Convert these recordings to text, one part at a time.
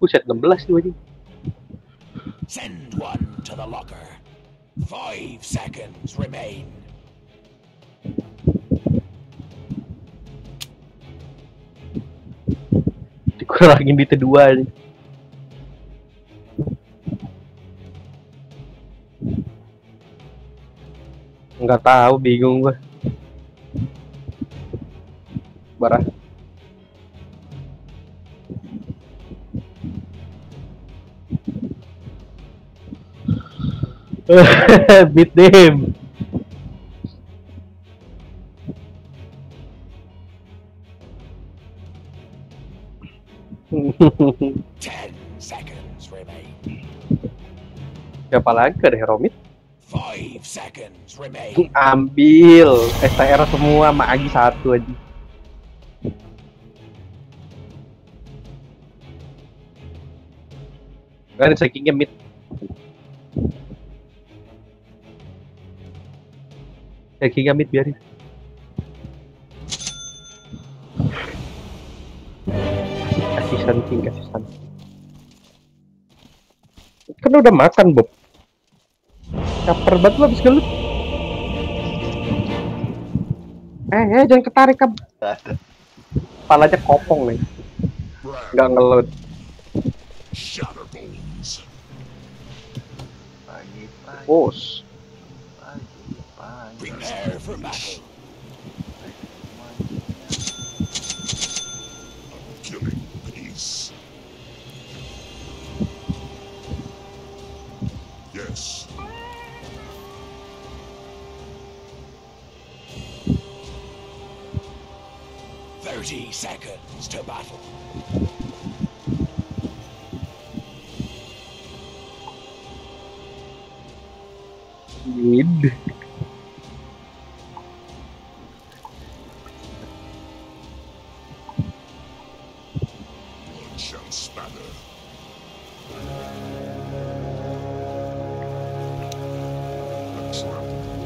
Buset, 16 tuh aja. Send one to the locker. 5 seconds remain. Dikurangin di kedua nih. Nggak tahu, bingung gue. Barah. Beat him. Siapa lagi? Ada Heromit. Ambil STR semua, Magi satu aja. Kan sakingnya mid. Sakingnya mid biarin. Kasih santing, kasih santing. Kan udah makan, Bob. Kaper banget lo abis gelut. Jangan ketarik ke palanya kopong nih. Nggak ngelut. Bos. Seconds to battle. Mid.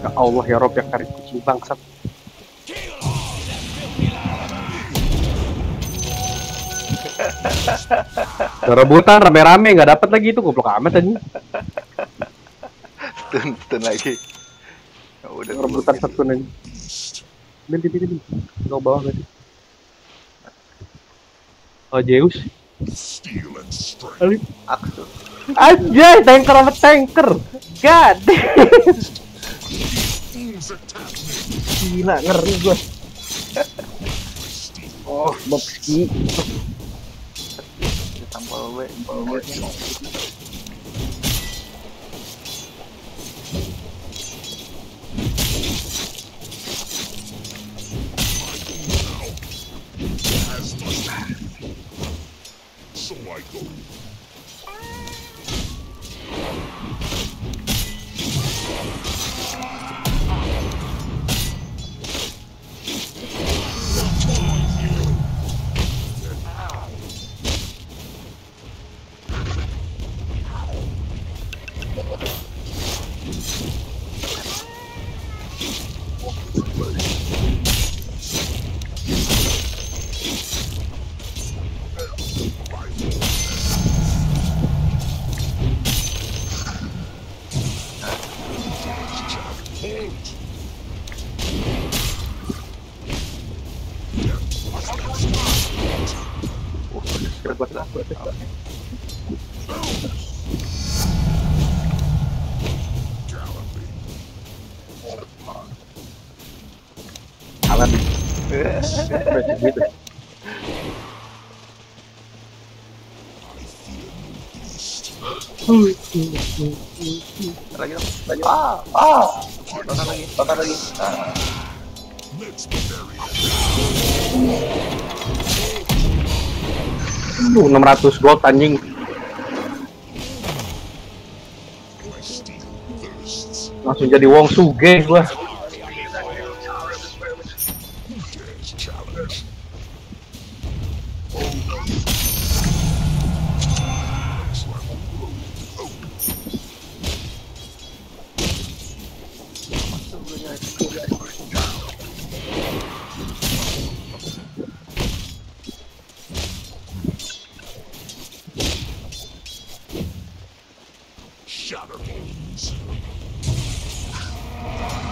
Ya Allah ya Rob, yang tarik kucing bangsat. Rebutan rame-rame, nggak dapat lagi itu, goblok amat aja. Stun lagi. Oh, udah rebutan satu nih. Bin. Nggak bawah berarti. Oh Zeus. Anjay, tanker sama tanker. God. Gila, ngeri gua. Oh, Bobski. Bawa lagi. Aduh, 600 gold anjing. Langsung jadi Wong Suge gua. Good.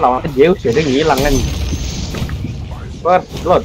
lawannya Zeus ya, dia ngilang kan. Word, load.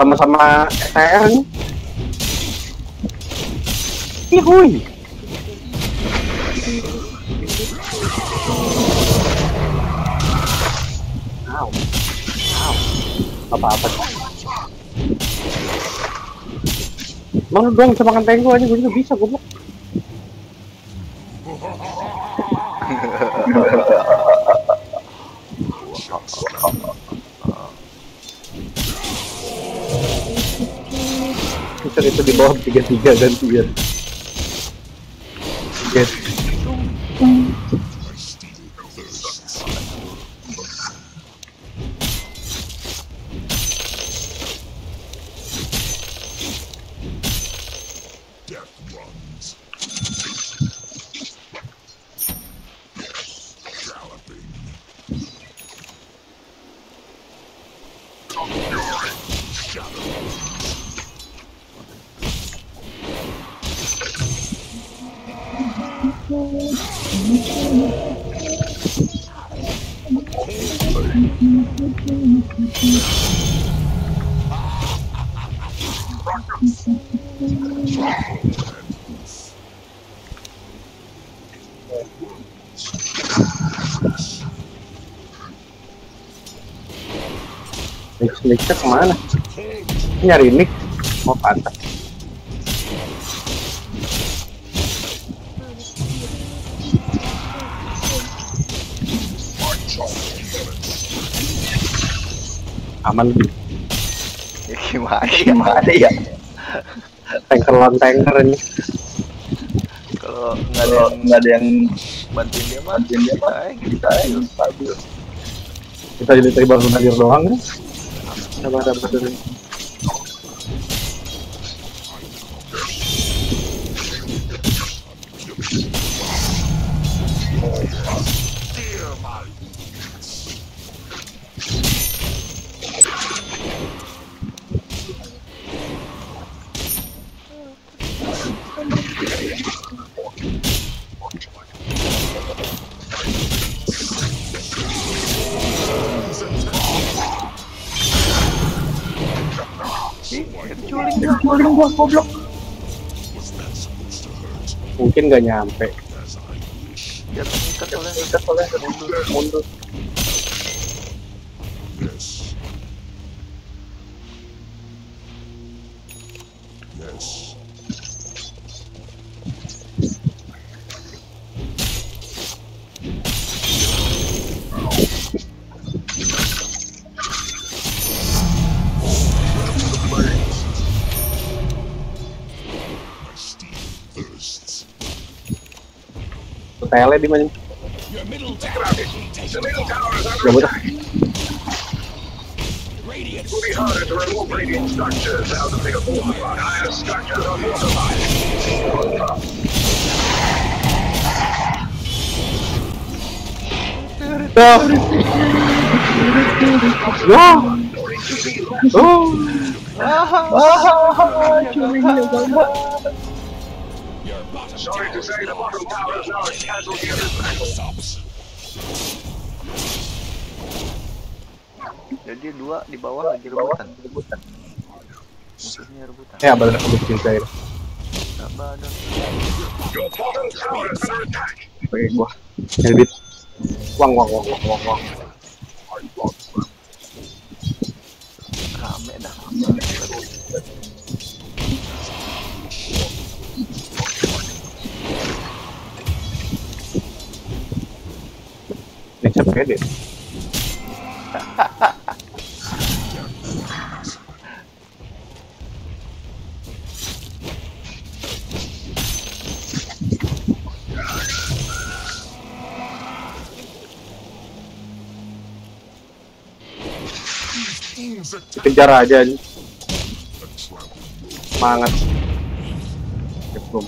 Sama-sama STR nih. Ihuy. Wow. Wow. Apa-apa. Mau dong sama kenteng gua aja, gua juga bisa goblok. Itu di bawah 33 dan 3. Yes. Nixnya kemana? Nyari Nix mau pantas. Aman. Gimana ya? Tanker ini. Kalau nggak ada yang bantuin dia mah, kita aja stabil. Kita jadi terima kasih doang kan? Sama-sama dulu. Goblok. Mungkin nggak nyampe. Ya, ikat oleh mundur. Tele di mana? Sorry to say the bottom tower is now a casualty of this battle. Jadi dua di bawah lagi rebutan. Ya, benar aku bikin cair. Oke, gua helmet. Wang. Rame dah. Ini capek deh. Kejar aja semangat belum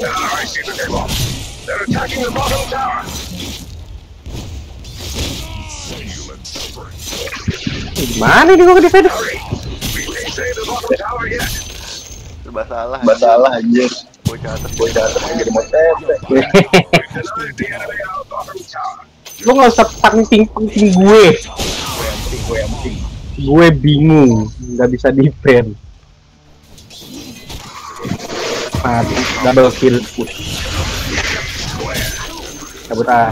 I see the table. They're attacking the bottom tower. Mana ini kok defend? Serba salah. Basalah anjir. Bocah atas yang jadi motet. Lu enggak usah ping-ping gue. Gue bingung, enggak bisa defend. Mati, double kill cabut ah.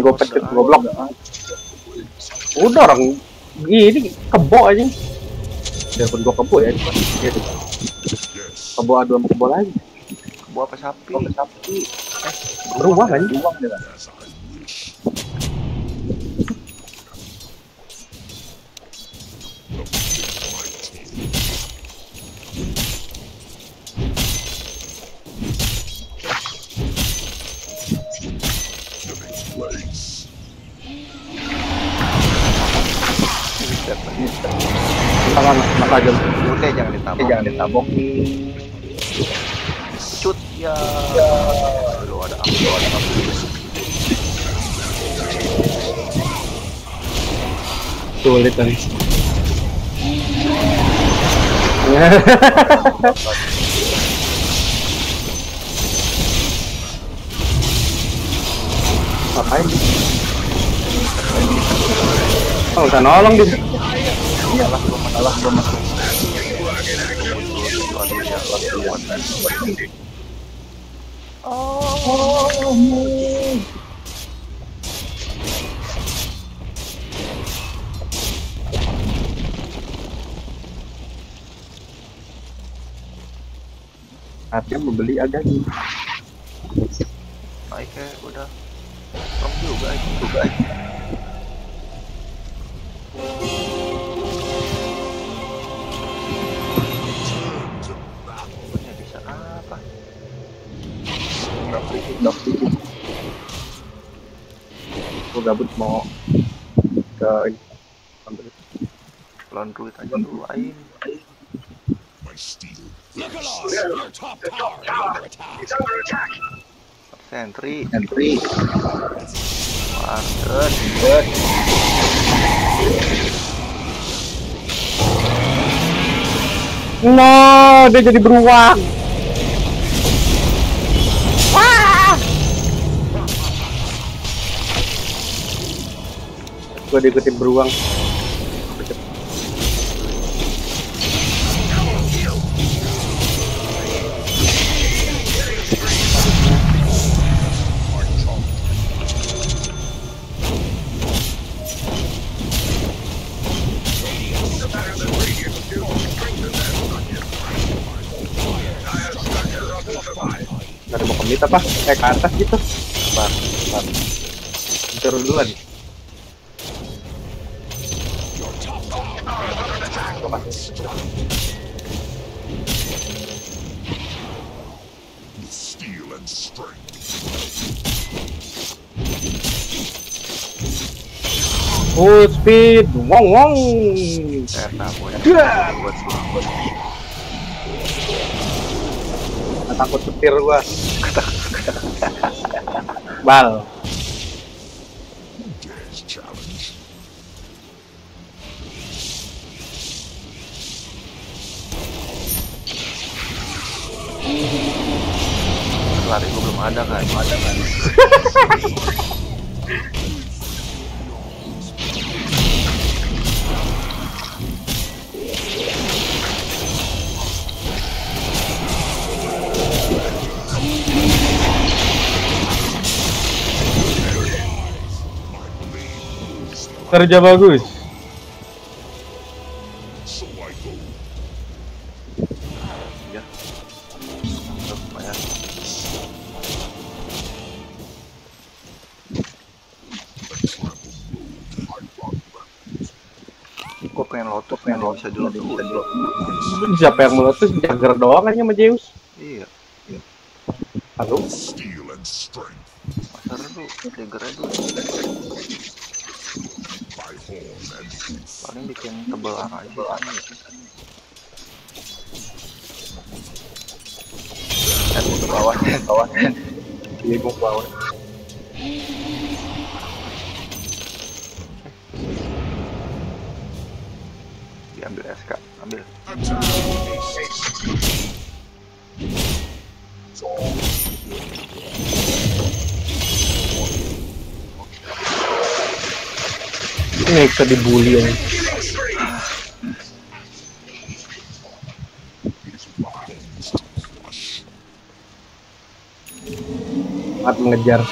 Gue pencet goblok. Udah orang gini kebo aja. Biarpun gue kebo ya. Kebo aduan kebo lagi. Kebo apa sapi? Berubah kan? Tajam. Udah jangan ditabok. Cut ya. Aduh, ada sulit tadi. Ngapain? Oh, udah nolong dia. Iyalah, gue masalah. Oh, artinya membeli agak nih. Oke, udah. Stop juga. Gue gabut mau ke lawan duit aja dulu aja. Sentry. No, dia jadi beruang. Gue diikutin beruang. Nggak mau komit apa? Ke atas gitu. Bentar. Turun duluan. Steel and strength. Full speed. Wong. takut petir gua. Bal. Lari gua belum ada kan? Ada kan? Kerja bagus. Ya. Kok pengen lotus aja dulu, bisa dulu. Siapa yang melotus? Jagger doang aja sama Zeus. Iya. Halo. Pasar dulu, Jagger dulu. Paling bikin tebel aja aneh. Ke bawah, dia ke bawah. Diambil SK, ambil. Ini kita dibully ya. Mat mengejar.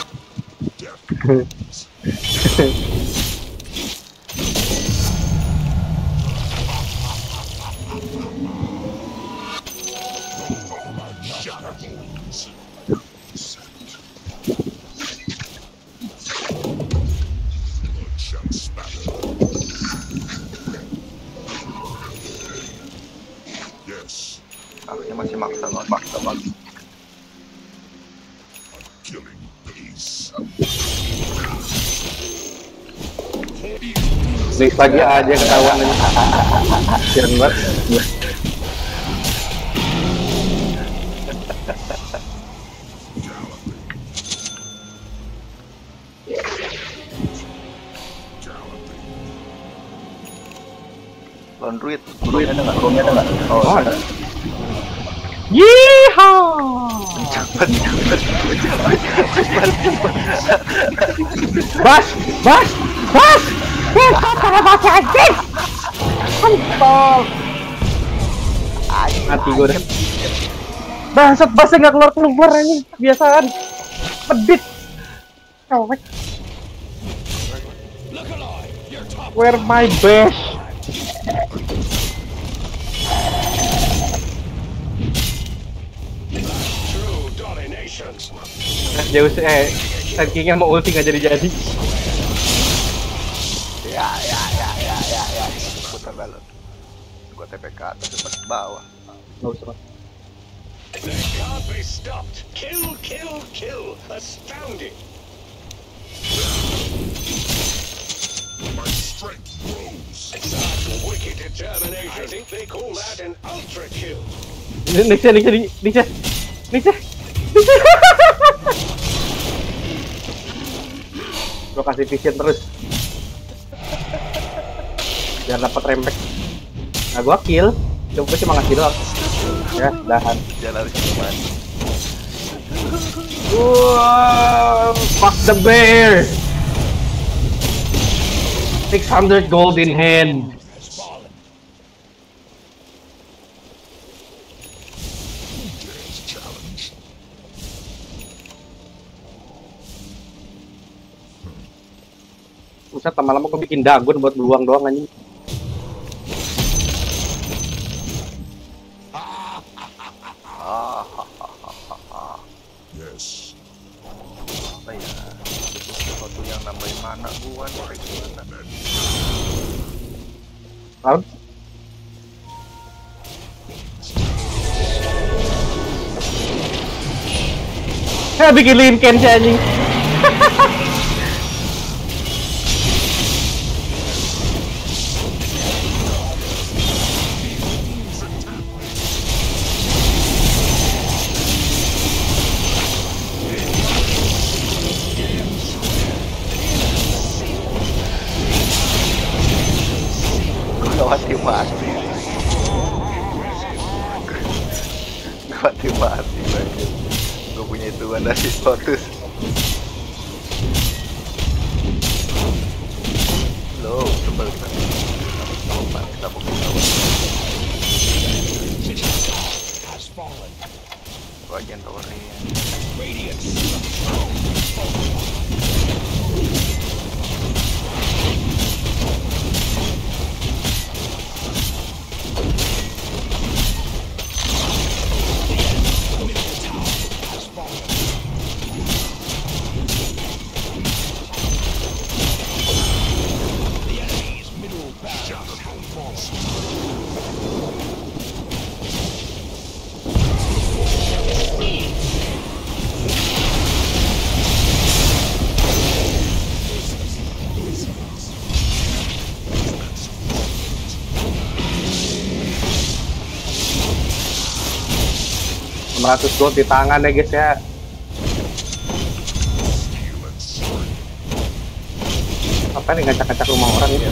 Lagi pagi aja ketahuan ini. Keren banget. Laundry, ruit ada nggak? Ruitnya ada nggak? Oh ada. Yeehaw. Bas. Mati gue dah. Bangsat nggak keluar ini biasaan. Pedit. Cowek. Where my best? Jauh tankingnya mau ulti nggak jadi. Ya. Putar balon. Gua TPK atas cepat ke bawah. Enggak usah. They can't be stopped. Kill. Astounding. My strength grows. It's a wicked determination. I think they call that an ultra kill. Niksa. Gua kasih vision terus. Biar dapat rempek. Nah gua kill. Coba cuma ngasih doang. Ya, dahan. Jangan lari kemana. Wow, fuck the bear. 600 gold in hand. Usah tambah lama gua bikin dagun buat beluang doang anjing. Out. Saya bikin Lincoln si anjing. mati-mati. Gue mati-mati banget. Gue punya hitungan dari Lotus. Loh, coba kita pukul. Bagian towernya. Ratus gold di tangan ya guys ya. Apa nih ngacak-ngacak rumah orang ya?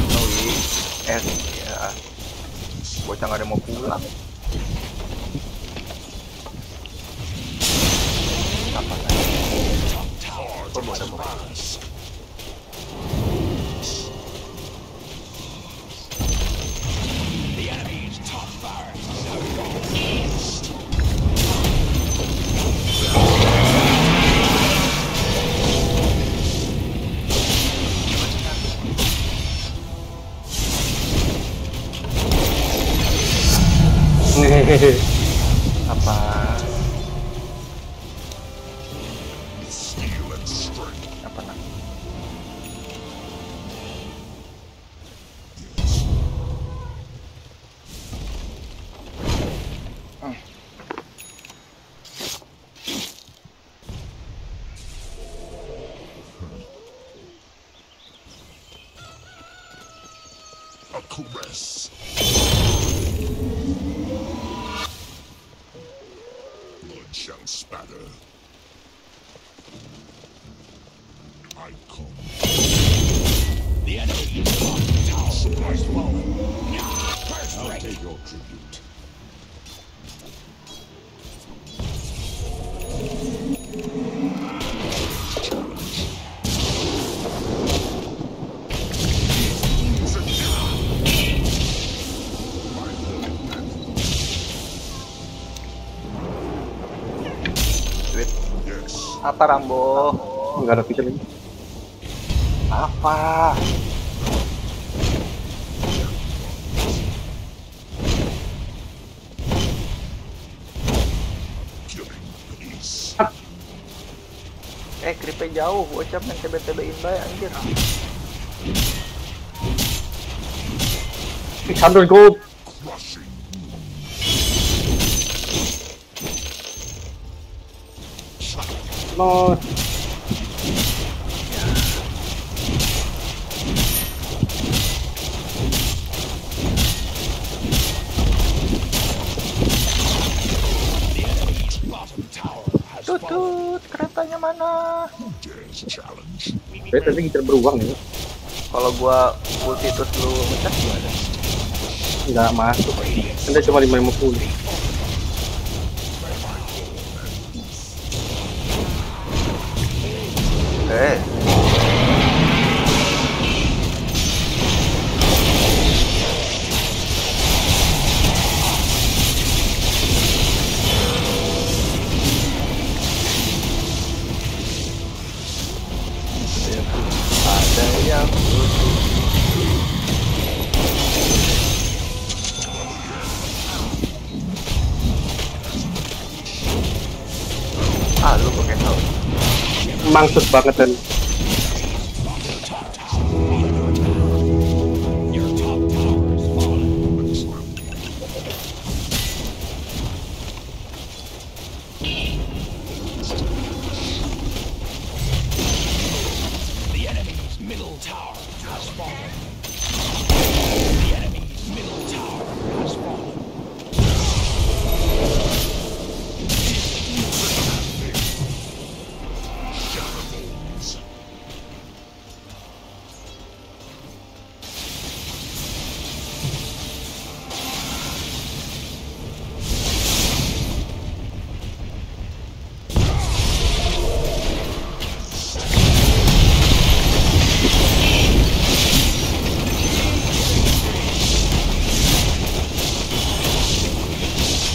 Bocah nggak ada mau pulang. Apa lagi? Apa? Apa nak? Apa Rambo? Enggak ada pikir ini. Apa? Kripe jauh, ucap yang tebe-tebein bay anjir. 600 gold. Lord. Tutut, keretanya mana? Saya tadi ngincer beruang nih. Kalau gua ulti terus lu mecah gimana? Nggak masuk. Anda cuma 550. Mangsus banget dan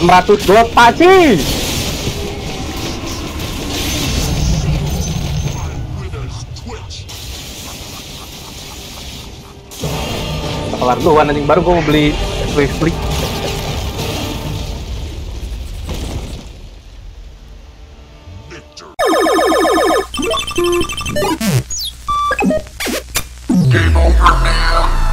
600 gold pasti. Kelar duluan anjing, baru gue mau beli Swiftly. Game over, man.